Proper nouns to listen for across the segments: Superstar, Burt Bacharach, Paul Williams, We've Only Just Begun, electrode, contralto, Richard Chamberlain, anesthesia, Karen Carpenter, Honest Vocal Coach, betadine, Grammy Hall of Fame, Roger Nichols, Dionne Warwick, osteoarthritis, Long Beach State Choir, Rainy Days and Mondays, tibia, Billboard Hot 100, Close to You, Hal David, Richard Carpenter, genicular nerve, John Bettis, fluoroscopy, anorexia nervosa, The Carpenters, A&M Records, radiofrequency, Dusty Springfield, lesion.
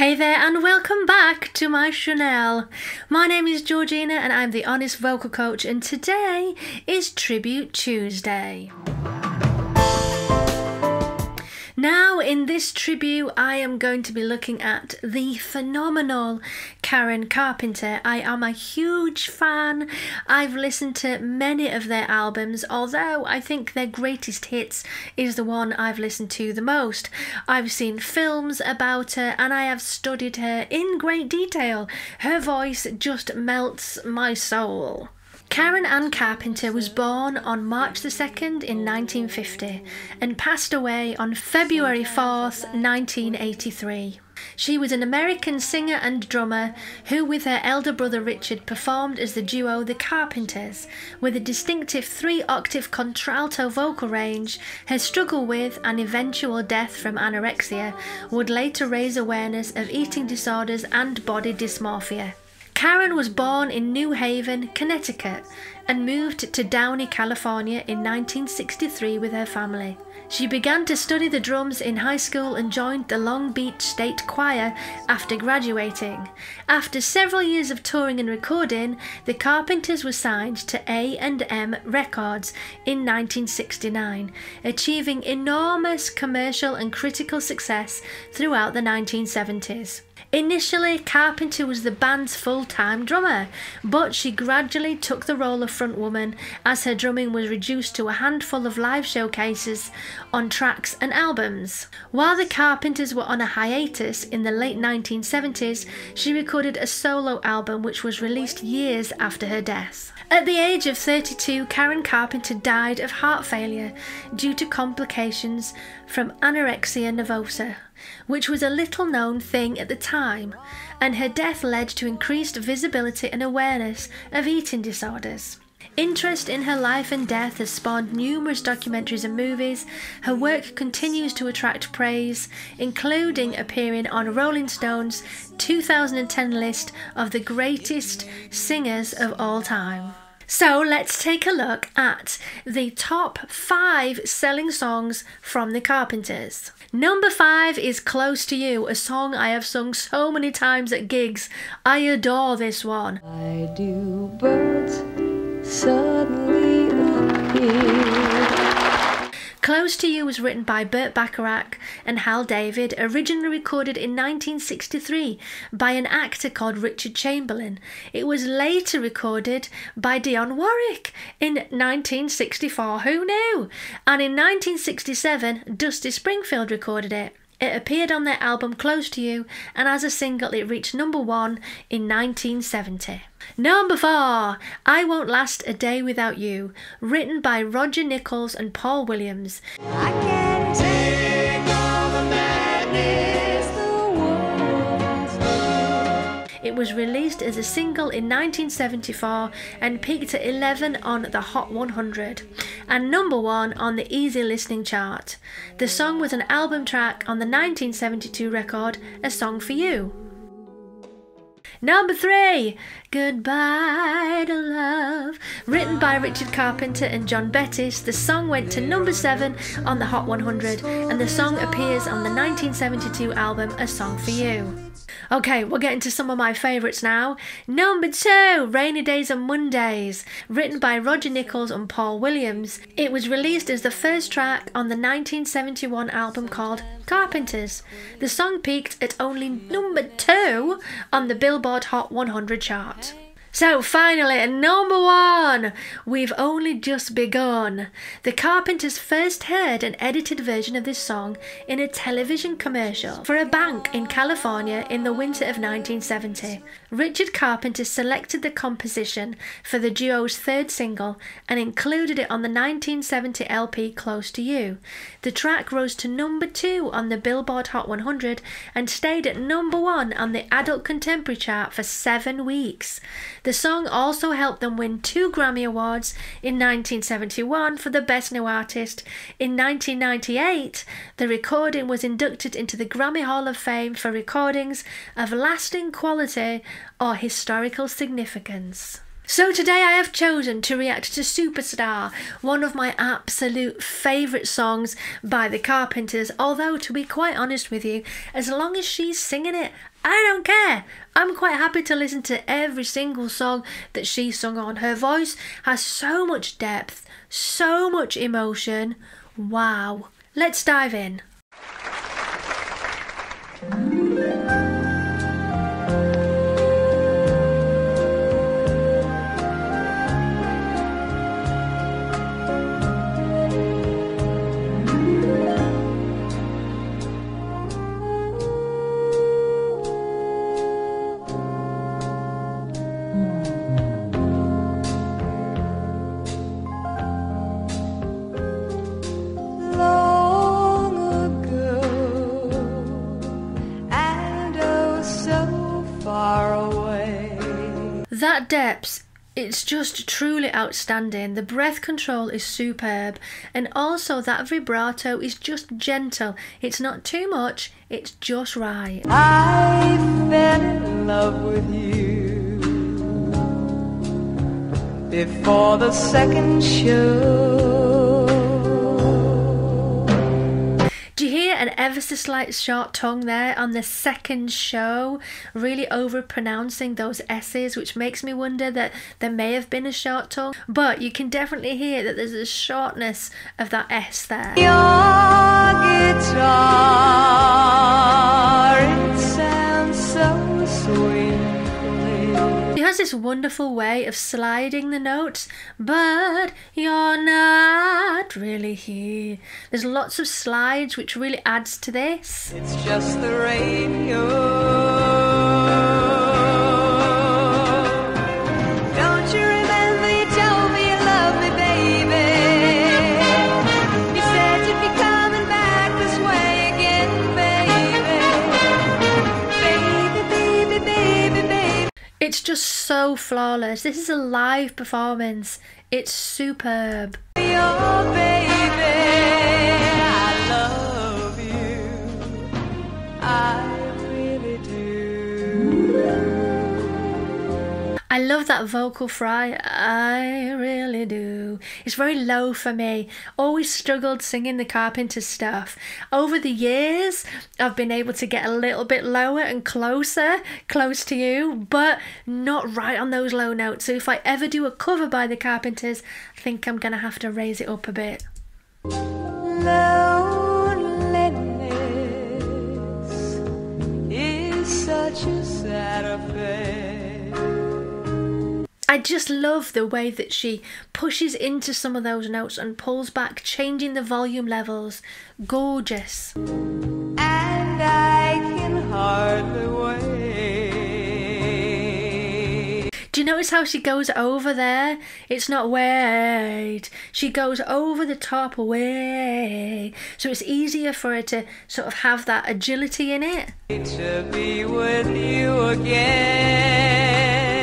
Hey there and welcome back to my Chanel. My name is Georgina and I'm the Honest Vocal Coach, and today is Tribute Tuesday. Now in this tribute I am going to be looking at the phenomenal Karen Carpenter. I am a huge fan. I've listened to many of their albums, although I think their greatest hits is the one I've listened to the most. I've seen films about her and I have studied her in great detail. Her voice just melts my soul. Karen Ann Carpenter was born on March the 2nd in 1950 and passed away on February 4th, 1983. She was an American singer and drummer who, with her elder brother Richard, performed as the duo The Carpenters, with a distinctive three-octave contralto vocal range. Her struggle with and eventual death from anorexia would later raise awareness of eating disorders and body dysmorphia. Karen was born in New Haven, Connecticut, and moved to Downey, California in 1963 with her family. She began to study the drums in high school and joined the Long Beach State Choir after graduating. After several years of touring and recording, the Carpenters were signed to A&M Records in 1969, achieving enormous commercial and critical success throughout the 1970s. Initially, Carpenter was the band's full-time drummer, but she gradually took the role of frontwoman as her drumming was reduced to a handful of live showcases on tracks and albums. While the Carpenters were on a hiatus in the late 1970s, she recorded a solo album which was released years after her death. At the age of 32, Karen Carpenter died of heart failure due to complications from anorexia nervosa, which was a little-known thing at the time, and her death led to increased visibility and awareness of eating disorders. Interest in her life and death has spawned numerous documentaries and movies. Her work continues to attract praise, including appearing on Rolling Stone's 2010 list of the greatest singers of all time. So let's take a look at the top 5 selling songs from the Carpenters. Number 5 is Close to You, a song I have sung so many times at gigs. I adore this one. I do, but suddenly appear. Close to You was written by Burt Bacharach and Hal David, originally recorded in 1963 by an actor called Richard Chamberlain. It was later recorded by Dionne Warwick in 1964, who knew? And in 1967, Dusty Springfield recorded it. It appeared on their album Close to You, and as a single it reached #1 in 1970. Number 4, I Won't Last a Day Without You, written by Roger Nichols and Paul Williams. I can't take all the madness the world's. It was released as a single in 1974 and peaked at 11 on the Hot 100 and #1 on the Easy Listening chart. The song was an album track on the 1972 record A Song for You. Number 3, Goodbye to Love, written by Richard Carpenter and John Bettis. The song went to #7 on the Hot 100 and the song appears on the 1972 album A Song for You. Okay, we're getting to some of my favourites now. Number 2, Rainy Days and Mondays, written by Roger Nichols and Paul Williams. It was released as the first track on the 1971 album called Carpenters. The song peaked at only #2 on the Billboard Hot 100 chart. So finally, at #1, We've Only Just Begun. The Carpenters first heard an edited version of this song in a television commercial for a bank in California in the winter of 1970. Richard Carpenter selected the composition for the duo's third single and included it on the 1970 LP Close to You. The track rose to #2 on the Billboard Hot 100 and stayed at #1 on the Adult Contemporary chart for 7 weeks. The song also helped them win 2 Grammy Awards in 1971 for the Best New Artist. In 1998, the recording was inducted into the Grammy Hall of Fame for recordings of lasting quality or historical significance. So today I have chosen to react to Superstar, one of my absolute favourite songs by The Carpenters, although to be quite honest with you, as long as she's singing it, I don't care. I'm quite happy to listen to every single song that she sung on. Her voice has so much depth, so much emotion. Wow. Let's dive in. That depth, it's just truly outstanding. The breath control is superb, and also that vibrato is just gentle. It's not too much, it's just right. I fell in love with you before the second show. Do you hear an ever so slight short tongue there on the second show, really over pronouncing those S's, which makes me wonder that there may have been a short tongue, but you can definitely hear that there's a shortness of that S there. Your guitar, it sounds so sweet. She has this wonderful way of sliding the notes, but you're not really here. There's lots of slides which really adds to this. It's just the radio. Don't you remember you told me you love me, baby? You said you'd be coming back this way again, baby. Baby, baby, baby, baby. It's just so flawless. This is a live performance. It's superb. Your baby. I love that vocal fry, I really do. It's very low for me. Always struggled singing the Carpenters stuff. Over the years, I've been able to get a little bit lower and closer, close to you, but not right on those low notes. So if I ever do a cover by the Carpenters, I think I'm gonna have to raise it up a bit. Loneliness is such a sad affair. I just love the way that she pushes into some of those notes and pulls back, changing the volume levels. Gorgeous. And I can hardly wait. Do you notice how she goes over there? It's not wait. She goes over the top way. So it's easier for her to sort of have that agility in it. To be with you again.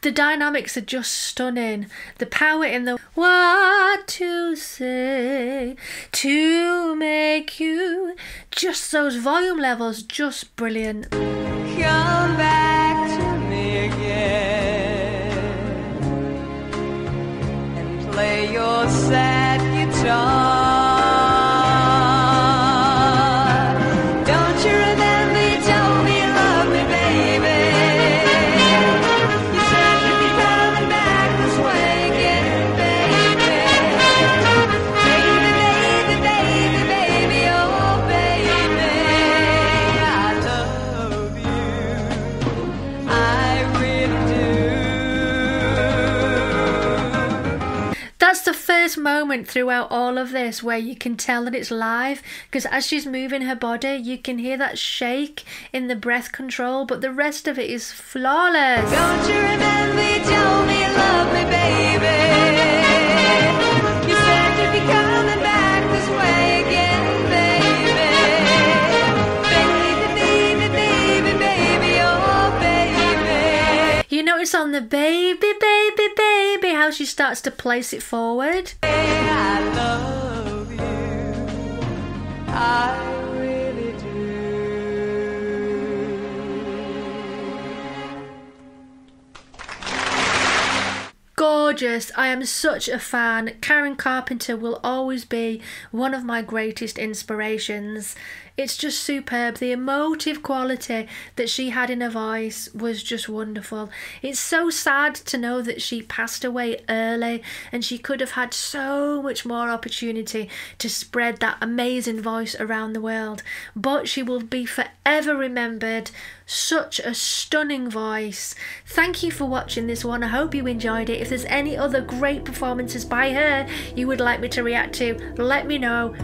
The dynamics are just stunning. The power in the what to say to make you, just those volume levels, just brilliant. Come back to me again and play your sad guitar. Moment throughout all of this where you can tell that it's live, because as she's moving her body you can hear that shake in the breath control, but the rest of it is flawless. Don't you remember you told me you love me, baby? You said you'd be coming back this way again, baby. Baby, baby, baby, baby, oh baby. You notice on the baby, baby, baby how she starts to place it forward. Yeah. love you. I really do. Gorgeous. I am such a fan. Karen Carpenter will always be one of my greatest inspirations. It's just superb. The emotive quality that she had in her voice was just wonderful. It's so sad to know that she passed away early, and she could have had so much more opportunity to spread that amazing voice around the world. But she will be forever remembered. Such a stunning voice. Thank you for watching this one. I hope you enjoyed it. If there's any other great performances by her you would like me to react to, let me know.